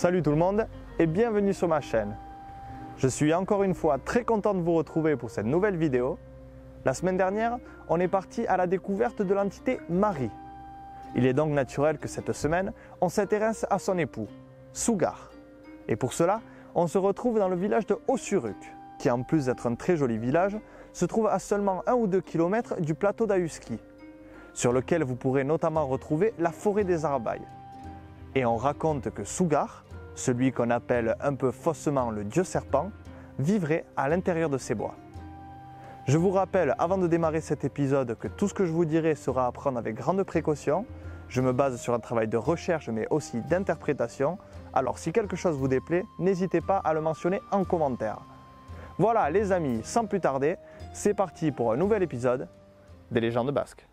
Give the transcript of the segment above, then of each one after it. Salut tout le monde et bienvenue sur ma chaîne. Je suis encore une fois très content de vous retrouver pour cette nouvelle vidéo. La semaine dernière, on est parti à la découverte de l'entité Mari. Il est donc naturel que cette semaine, on s'intéresse à son époux, Sugaar. Et pour cela, on se retrouve dans le village de Aussurucq, qui en plus d'être un très joli village, se trouve à seulement 1 ou 2 km du plateau d'Ahusquy, sur lequel vous pourrez notamment retrouver la forêt des Arbailles. Et on raconte que Sugaar, celui qu'on appelle un peu faussement le dieu serpent, vivrait à l'intérieur de ces bois. Je vous rappelle, avant de démarrer cet épisode, que tout ce que je vous dirai sera à prendre avec grande précaution. Je me base sur un travail de recherche mais aussi d'interprétation, alors si quelque chose vous déplaît, n'hésitez pas à le mentionner en commentaire. Voilà les amis, sans plus tarder, c'est parti pour un nouvel épisode des Légendes Basques.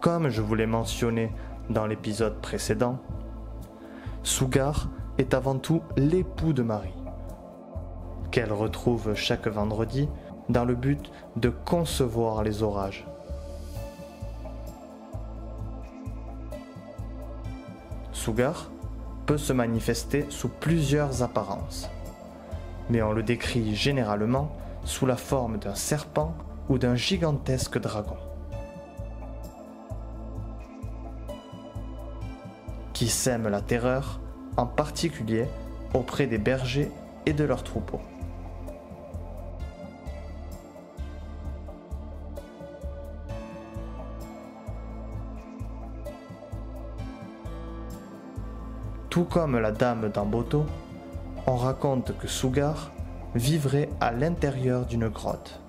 Comme je vous l'ai mentionné dans l'épisode précédent, Sugaar est avant tout l'époux de Mari, qu'elle retrouve chaque vendredi dans le but de concevoir les orages. Sugaar peut se manifester sous plusieurs apparences, mais on le décrit généralement sous la forme d'un serpent ou d'un gigantesque dragon, qui sème la terreur, en particulier auprès des bergers et de leurs troupeaux. Tout comme la dame d'Amboto, on raconte que Sugaar vivrait à l'intérieur d'une grotte.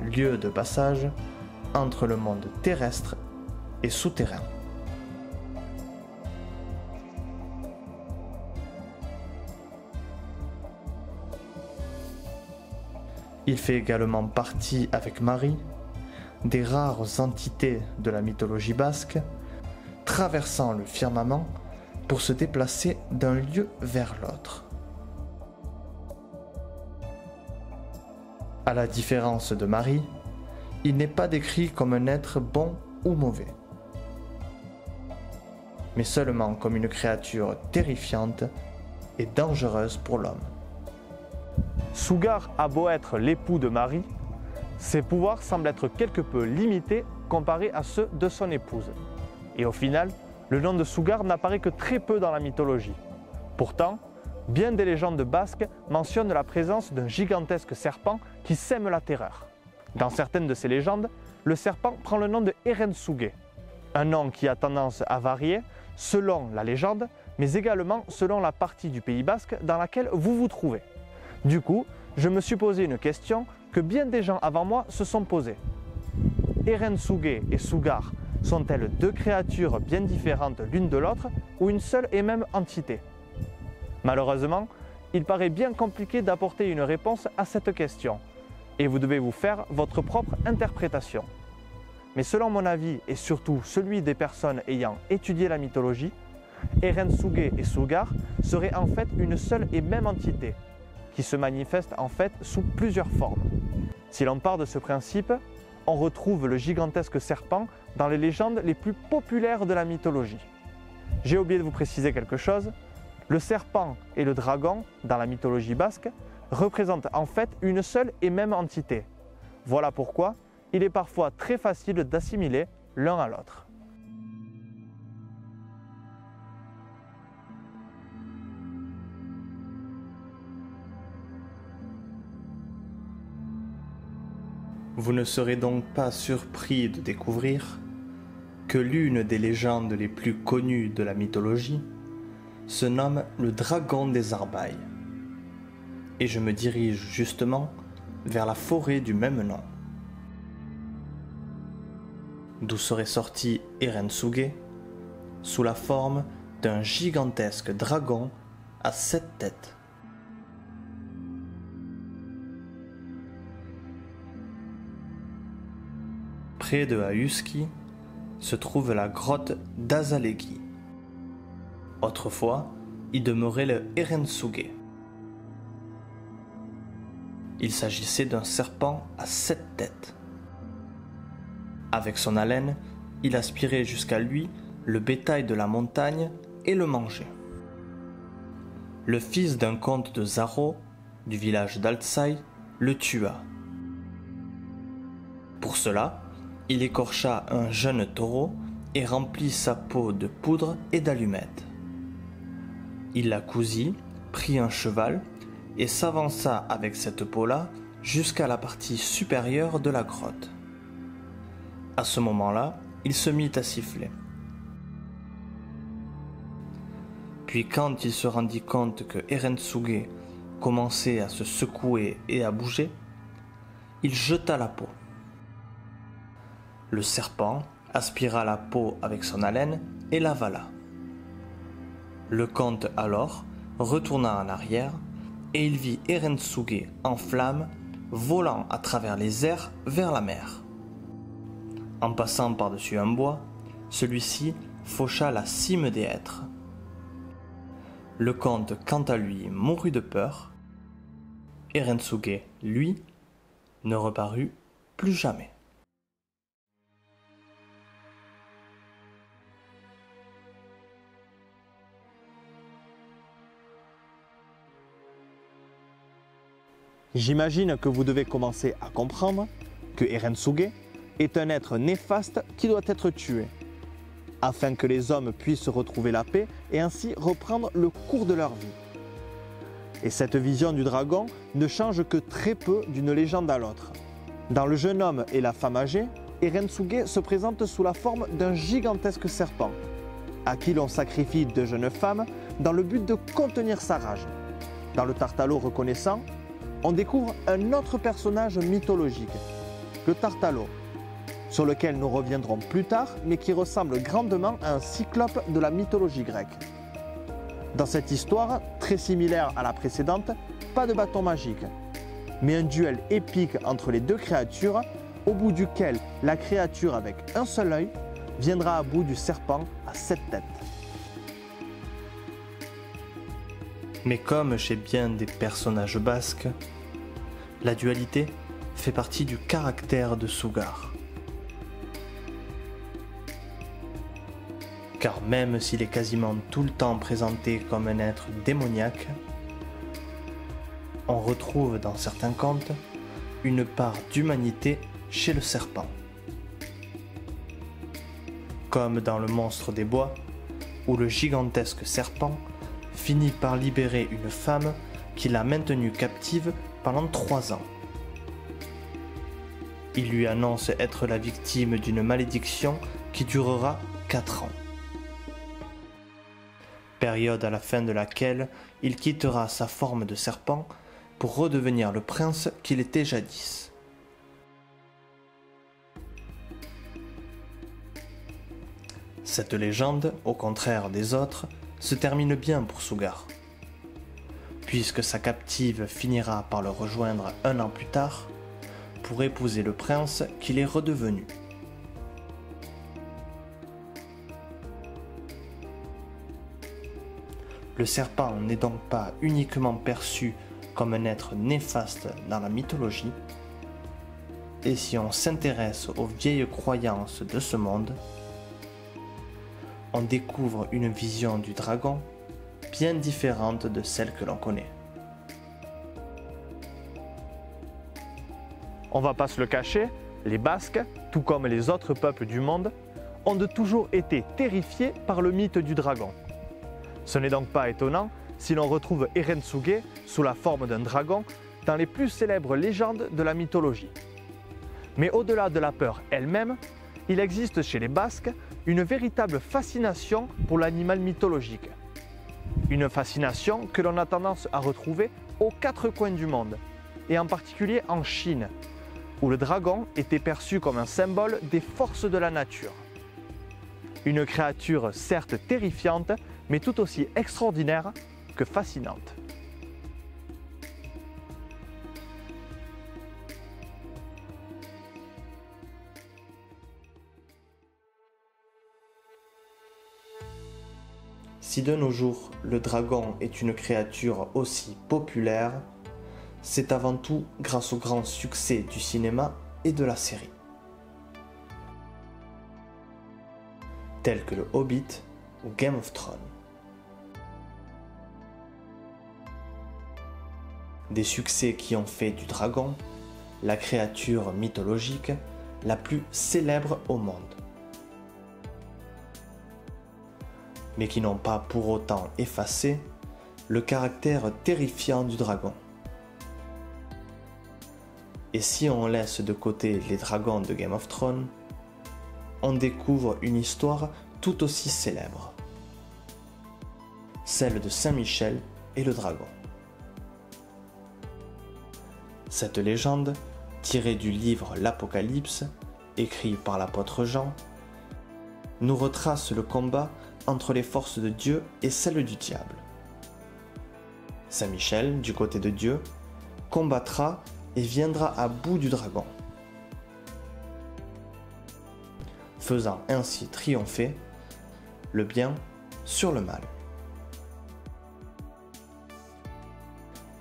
Lieu de passage entre le monde terrestre et souterrain. Il fait également partie avec Mari des rares entités de la mythologie basque traversant le firmament pour se déplacer d'un lieu vers l'autre. À la différence de Mari, il n'est pas décrit comme un être bon ou mauvais, mais seulement comme une créature terrifiante et dangereuse pour l'homme. Sugaar a beau être l'époux de Mari, ses pouvoirs semblent être quelque peu limités comparés à ceux de son épouse. Et au final, le nom de Sugaar n'apparaît que très peu dans la mythologie. Pourtant, bien des légendes basques mentionnent la présence d'un gigantesque serpent qui sème la terreur. Dans certaines de ces légendes, le serpent prend le nom de Erensuge, un nom qui a tendance à varier selon la légende, mais également selon la partie du Pays basque dans laquelle vous vous trouvez. Du coup, je me suis posé une question que bien des gens avant moi se sont posées. Erensuge et Sugaar sont-elles deux créatures bien différentes l'une de l'autre ou une seule et même entité? Malheureusement, il paraît bien compliqué d'apporter une réponse à cette question, et vous devez vous faire votre propre interprétation. Mais selon mon avis, et surtout celui des personnes ayant étudié la mythologie, Erensuge et Sugaar seraient en fait une seule et même entité, qui se manifeste en fait sous plusieurs formes. Si l'on part de ce principe, on retrouve le gigantesque serpent dans les légendes les plus populaires de la mythologie. J'ai oublié de vous préciser quelque chose, le serpent et le dragon, dans la mythologie basque, représentent en fait une seule et même entité. Voilà pourquoi il est parfois très facile d'assimiler l'un à l'autre. Vous ne serez donc pas surpris de découvrir que l'une des légendes les plus connues de la mythologie se nomme le dragon des Arbailles. Et je me dirige justement vers la forêt du même nom, d'où serait sorti Erensuge sous la forme d'un gigantesque dragon à 7 têtes. Près de Ahusquy se trouve la grotte d'Azalegui. Autrefois, y demeurait le Erensuge. Il s'agissait d'un serpent à 7 têtes. Avec son haleine, il aspirait jusqu'à lui le bétail de la montagne et le mangeait. Le fils d'un comte de Zaro, du village d'Altsai, le tua. Pour cela, il écorcha un jeune taureau et remplit sa peau de poudre et d'allumettes. Il la cousit, prit un cheval et s'avança avec cette peau-là jusqu'à la partie supérieure de la grotte. À ce moment-là, il se mit à siffler. Puis quand il se rendit compte que Erensuge commençait à se secouer et à bouger, il jeta la peau. Le serpent aspira la peau avec son haleine et l'avala. Le comte alors retourna en arrière et il vit Erensuge en flammes volant à travers les airs vers la mer. En passant par-dessus un bois, celui-ci faucha la cime des hêtres. Le comte, quant à lui, mourut de peur. Erensuge, lui, ne reparut plus jamais. J'imagine que vous devez commencer à comprendre que Erensuge est un être néfaste qui doit être tué, afin que les hommes puissent retrouver la paix et ainsi reprendre le cours de leur vie. Et cette vision du dragon ne change que très peu d'une légende à l'autre. Dans Le jeune homme et la femme âgée, Erensuge se présente sous la forme d'un gigantesque serpent, à qui l'on sacrifie 2 jeunes femmes dans le but de contenir sa rage. Dans le Tartalo reconnaissant, on découvre un autre personnage mythologique, le Tartalo, sur lequel nous reviendrons plus tard, mais qui ressemble grandement à un cyclope de la mythologie grecque. Dans cette histoire, très similaire à la précédente, pas de bâton magique, mais un duel épique entre les 2 créatures, au bout duquel la créature avec un seul œil viendra à bout du serpent à 7 têtes. Mais comme chez bien des personnages basques, la dualité fait partie du caractère de Sugaar. Car même s'il est quasiment tout le temps présenté comme un être démoniaque, on retrouve dans certains contes une part d'humanité chez le serpent. Comme dans Le monstre des bois, où le gigantesque serpent finit par libérer une femme qui l'a maintenue captive pendant 3 ans. Il lui annonce être la victime d'une malédiction qui durera 4 ans. Période à la fin de laquelle il quittera sa forme de serpent pour redevenir le prince qu'il était jadis. Cette légende, au contraire des autres, se termine bien pour Sugaar, puisque sa captive finira par le rejoindre 1 an plus tard pour épouser le prince qu'il est redevenu. Le serpent n'est donc pas uniquement perçu comme un être néfaste dans la mythologie, et si on s'intéresse aux vieilles croyances de ce monde, on découvre une vision du dragon bien différente de celle que l'on connaît. On va pas se le cacher, les Basques, tout comme les autres peuples du monde, ont de toujours été terrifiés par le mythe du dragon. Ce n'est donc pas étonnant si l'on retrouve Erensuge sous la forme d'un dragon dans les plus célèbres légendes de la mythologie. Mais au-delà de la peur elle-même, il existe chez les Basques une véritable fascination pour l'animal mythologique. Une fascination que l'on a tendance à retrouver aux quatre coins du monde, et en particulier en Chine, où le dragon était perçu comme un symbole des forces de la nature. Une créature certes terrifiante, mais tout aussi extraordinaire que fascinante. Si de nos jours, le dragon est une créature aussi populaire, c'est avant tout grâce au grand succès du cinéma et de la série. Tels que le Hobbit ou Game of Thrones. Des succès qui ont fait du dragon la créature mythologique la plus célèbre au monde, mais qui n'ont pas pour autant effacé le caractère terrifiant du dragon. Et si on laisse de côté les dragons de Game of Thrones, on découvre une histoire tout aussi célèbre, celle de Saint-Michel et le dragon. Cette légende, tirée du livre L'Apocalypse, écrit par l'apôtre Jean, nous retrace le combat entre les forces de Dieu et celles du diable. Saint Michel, du côté de Dieu, combattra et viendra à bout du dragon, faisant ainsi triompher le bien sur le mal.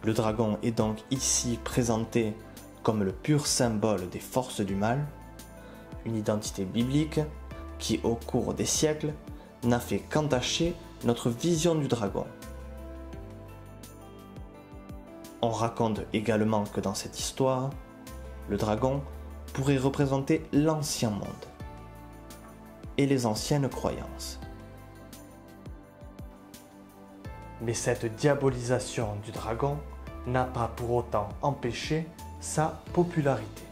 Le dragon est donc ici présenté comme le pur symbole des forces du mal, une identité biblique qui, au cours des siècles, n'a fait qu'entacher notre vision du dragon. On raconte également que dans cette histoire, le dragon pourrait représenter l'ancien monde et les anciennes croyances. Mais cette diabolisation du dragon n'a pas pour autant empêché sa popularité.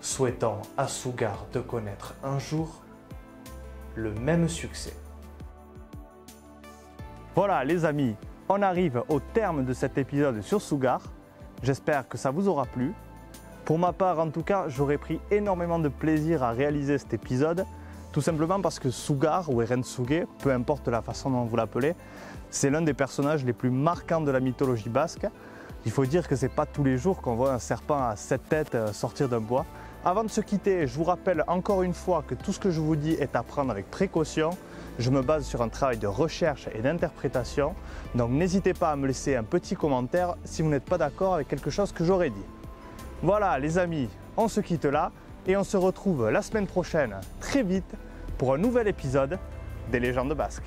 Souhaitant à Sugaar de connaître un jour le même succès. Voilà les amis, on arrive au terme de cet épisode sur Sugaar. J'espère que ça vous aura plu. Pour ma part en tout cas, j'aurais pris énormément de plaisir à réaliser cet épisode, tout simplement parce que Sugaar ou Erensuge, peu importe la façon dont vous l'appelez, c'est l'un des personnages les plus marquants de la mythologie basque. Il faut dire que ce n'est pas tous les jours qu'on voit un serpent à 7 têtes sortir d'un bois. Avant de se quitter, je vous rappelle encore une fois que tout ce que je vous dis est à prendre avec précaution. Je me base sur un travail de recherche et d'interprétation, donc n'hésitez pas à me laisser un petit commentaire si vous n'êtes pas d'accord avec quelque chose que j'aurais dit. Voilà les amis, on se quitte là et on se retrouve la semaine prochaine très vite pour un nouvel épisode des Légendes Basques.